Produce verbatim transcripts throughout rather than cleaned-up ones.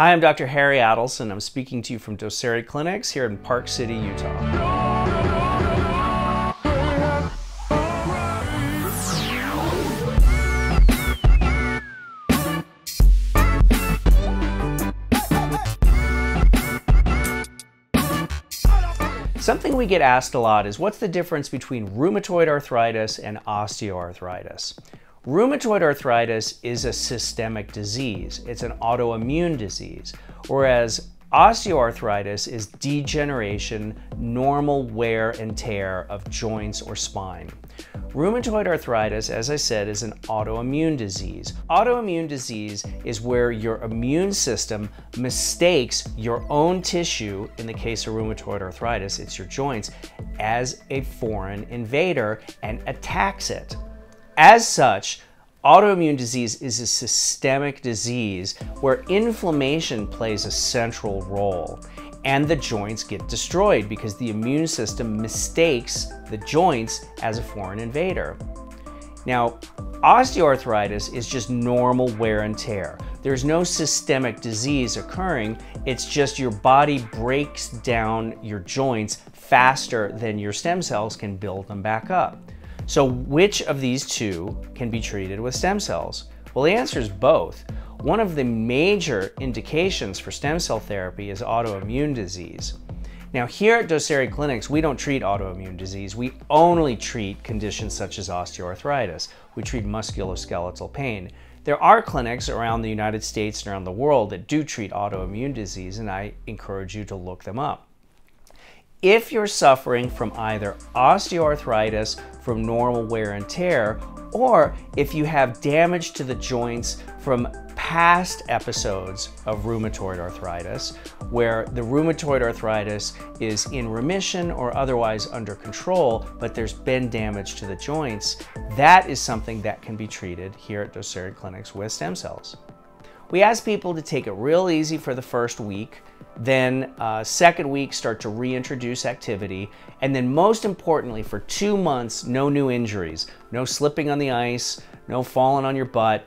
Hi, I'm Doctor Harry Adelson. I'm speaking to you from Docere Clinics here in Park City, Utah. Something we get asked a lot is, what's the difference between rheumatoid arthritis and osteoarthritis? Rheumatoid arthritis is a systemic disease. It's an autoimmune disease, whereas osteoarthritis is degeneration, normal wear and tear of joints or spine. Rheumatoid arthritis, as I said, is an autoimmune disease. Autoimmune disease is where your immune system mistakes your own tissue, in the case of rheumatoid arthritis, it's your joints, as a foreign invader and attacks it. As such, autoimmune disease is a systemic disease where inflammation plays a central role, and the joints get destroyed because the immune system mistakes the joints as a foreign invader. Now, osteoarthritis is just normal wear and tear. There's no systemic disease occurring, it's just your body breaks down your joints faster than your stem cells can build them back up. So which of these two can be treated with stem cells? Well, the answer is both. One of the major indications for stem cell therapy is autoimmune disease. Now, here at Docere Clinics, we don't treat autoimmune disease. We only treat conditions such as osteoarthritis. We treat musculoskeletal pain. There are clinics around the United States and around the world that do treat autoimmune disease, and I encourage you to look them up. If you're suffering from either osteoarthritis from normal wear and tear, or if you have damage to the joints from past episodes of rheumatoid arthritis, where the rheumatoid arthritis is in remission or otherwise under control, but there's been damage to the joints, that is something that can be treated here at Docere Clinics with stem cells. We ask people to take it real easy for the first week, then uh, second week start to reintroduce activity, and then most importantly, for two months, no new injuries, no slipping on the ice, no falling on your butt,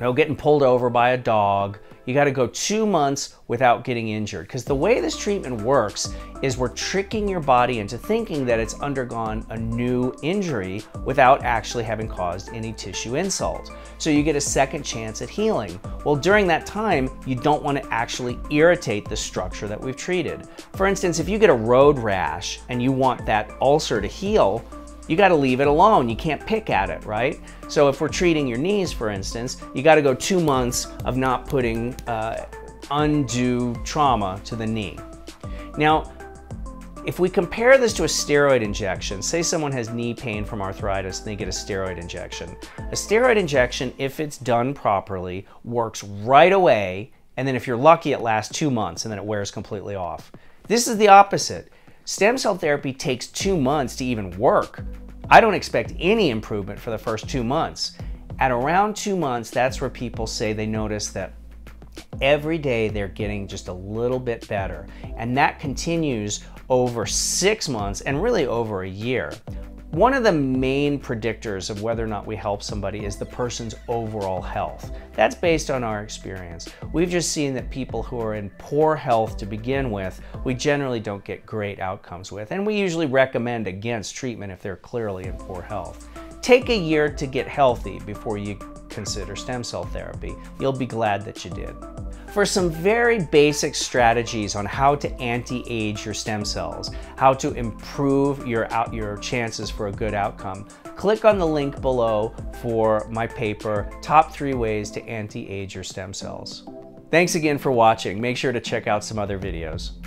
no getting pulled over by a dog. You gotta go two months without getting injured, because the way this treatment works is we're tricking your body into thinking that it's undergone a new injury without actually having caused any tissue insult. So you get a second chance at healing. Well, during that time, you don't wanna actually irritate the structure that we've treated. For instance, if you get a road rash and you want that ulcer to heal, you gotta leave it alone. You can't pick at it, right? So if we're treating your knees, for instance, you gotta go two months of not putting uh, undue trauma to the knee. Now, if we compare this to a steroid injection, say someone has knee pain from arthritis and they get a steroid injection. A steroid injection, if it's done properly, works right away, and then if you're lucky, it lasts two months and then it wears completely off. This is the opposite. Stem cell therapy takes two months to even work. I don't expect any improvement for the first two months. At around two months, that's where people say they notice that every day they're getting just a little bit better. And that continues over six months and really over a year. One of the main predictors of whether or not we help somebody is the person's overall health. That's based on our experience. We've just seen that people who are in poor health to begin with, we generally don't get great outcomes with, and we usually recommend against treatment if they're clearly in poor health. Take a year to get healthy before you consider stem cell therapy. You'll be glad that you did. For some very basic strategies on how to anti-age your stem cells, how to improve your, out, your chances for a good outcome, click on the link below for my paper, Top Three Ways to Anti-Age Your Stem Cells. Thanks again for watching. Make sure to check out some other videos.